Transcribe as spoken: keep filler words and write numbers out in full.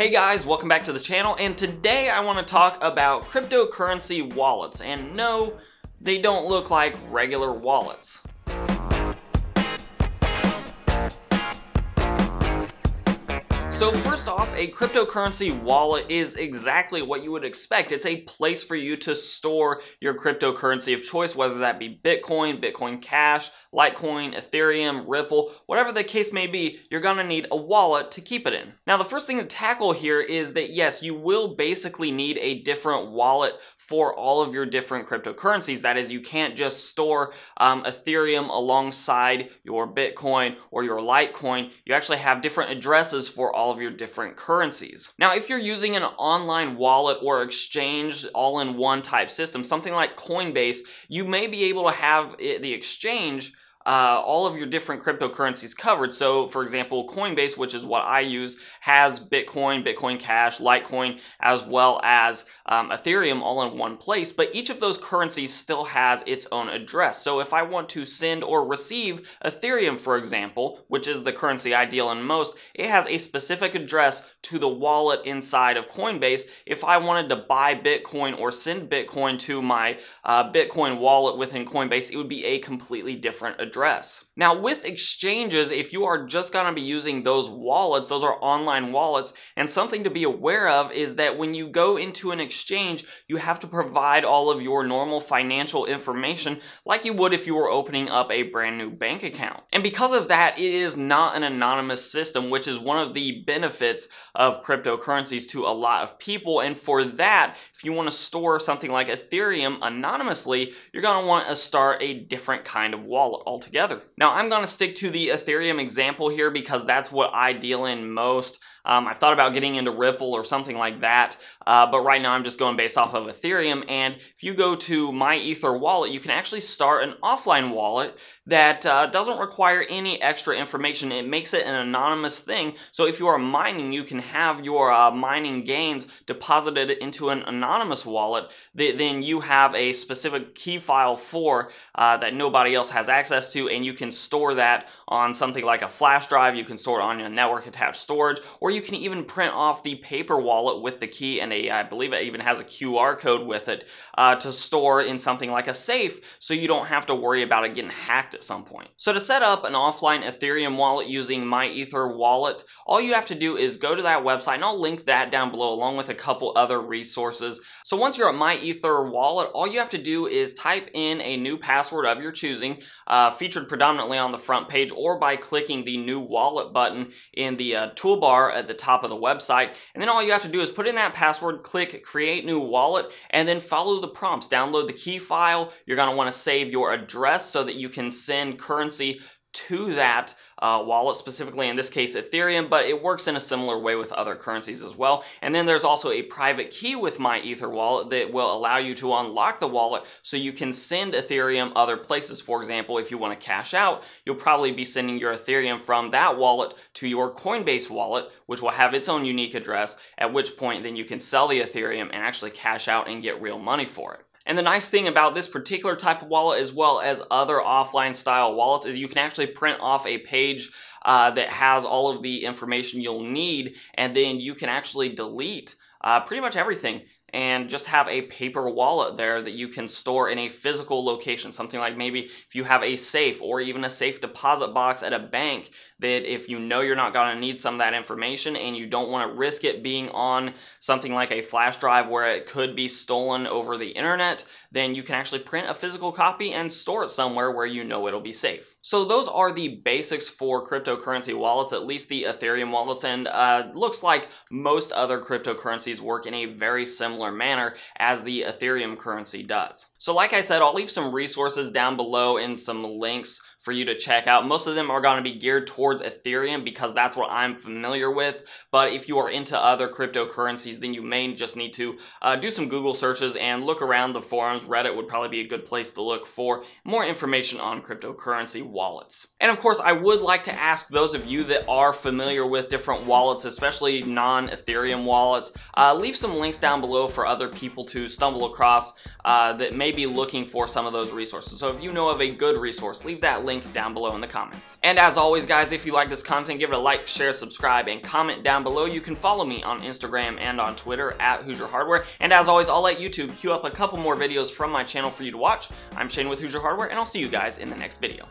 Hey guys, welcome back to the channel, and today I want to talk about cryptocurrency wallets. And no, they don't look like regular wallets. So first off, a cryptocurrency wallet is exactly what you would expect. It's a place for you to store your cryptocurrency of choice, whether that be Bitcoin, Bitcoin Cash, Litecoin, Ethereum, Ripple, whatever the case may be, you're gonna need a wallet to keep it in. Now, the first thing to tackle here is that yes, you will basically need a different wallet for all of your different cryptocurrencies. That is, you can't just store um, Ethereum alongside your Bitcoin or your Litecoin. You actually have different addresses for all of your different currencies. Now, if you're using an online wallet or exchange all-in-one type system, something like Coinbase, you may be able to have the exchange Uh, all of your different cryptocurrencies covered. So for example, Coinbase, which is what I use, has Bitcoin, Bitcoin Cash, Litecoin, as well as um, Ethereum all in one place, but each of those currencies still has its own address. So if I want to send or receive Ethereum, for example, which is the currency I deal in most, it has a specific address to the wallet inside of Coinbase. If I wanted to buy Bitcoin or send Bitcoin to my uh, Bitcoin wallet within Coinbase, it would be a completely different address. address. Now, with exchanges, if you are just going to be using those wallets, those are online wallets, and something to be aware of is that when you go into an exchange, you have to provide all of your normal financial information like you would if you were opening up a brand new bank account. And because of that, it is not an anonymous system, which is one of the benefits of cryptocurrencies to a lot of people. And for that, if you want to store something like Ethereum anonymously, you're going to want to start a different kind of wallet altogether. Together. Now, I'm going to stick to the Ethereum example here because that's what I deal in most. Um, I've thought about getting into Ripple or something like that, uh, but right now I'm just going based off of Ethereum. And if you go to MyEtherWallet, you can actually start an offline wallet that uh, doesn't require any extra information. It makes it an anonymous thing. So if you are mining, you can have your uh, mining gains deposited into an anonymous wallet that then you have a specific key file for uh, that nobody else has access to, and you can store that on something like a flash drive. You can store it on your network attached storage, or Or you can even print off the paper wallet with the key, and a, I believe it even has a Q R code with it uh, to store in something like a safe, so you don't have to worry about it getting hacked at some point. So to set up an offline Ethereum wallet using MyEtherWallet, all you have to do is go to that website, and I'll link that down below along with a couple other resources. So once you're at MyEtherWallet, all you have to do is type in a new password of your choosing, uh, featured predominantly on the front page or by clicking the new wallet button in the uh, toolbar at the top of the website, and then all you have to do is put in that password, click create new wallet, and then follow the prompts. Download the key file. You're going to want to save your address so that you can send currency to that uh, wallet, specifically in this case Ethereum, but it works in a similar way with other currencies as well. And then there's also a private key with MyEtherWallet that will allow you to unlock the wallet so you can send Ethereum other places. For example, if you want to cash out, you'll probably be sending your Ethereum from that wallet to your Coinbase wallet, which will have its own unique address, at which point then you can sell the Ethereum and actually cash out and get real money for it. And the nice thing about this particular type of wallet, as well as other offline style wallets, is you can actually print off a page uh, that has all of the information you'll need, and then you can actually delete uh, pretty much everything and just have a paper wallet there that you can store in a physical location. Something like maybe if you have a safe or even a safe deposit box at a bank, that if you know you're not gonna need some of that information and you don't wanna risk it being on something like a flash drive where it could be stolen over the internet, then you can actually print a physical copy and store it somewhere where you know it'll be safe. So those are the basics for cryptocurrency wallets, at least the Ethereum wallets, and uh, looks like most other cryptocurrencies work in a very similar manner as the Ethereum currency does. So like I said, I'll leave some resources down below and some links for you to check out. Most of them are going to be geared towards Ethereum because that's what I'm familiar with, but if you are into other cryptocurrencies, then you may just need to uh, do some Google searches and look around the forums. Reddit would probably be a good place to look for more information on cryptocurrency wallets. And of course, I would like to ask those of you that are familiar with different wallets, especially non-Ethereum wallets, uh, leave some links down below for other people to stumble across uh, that may be looking for some of those resources. So if you know of a good resource, leave that link link down below in the comments. And as always, guys, if you like this content, give it a like, share, subscribe, and comment down below. You can follow me on Instagram and on Twitter at Hoosier Hardware. And as always, I'll let YouTube queue up a couple more videos from my channel for you to watch. I'm Shane with Hoosier Hardware, and I'll see you guys in the next video.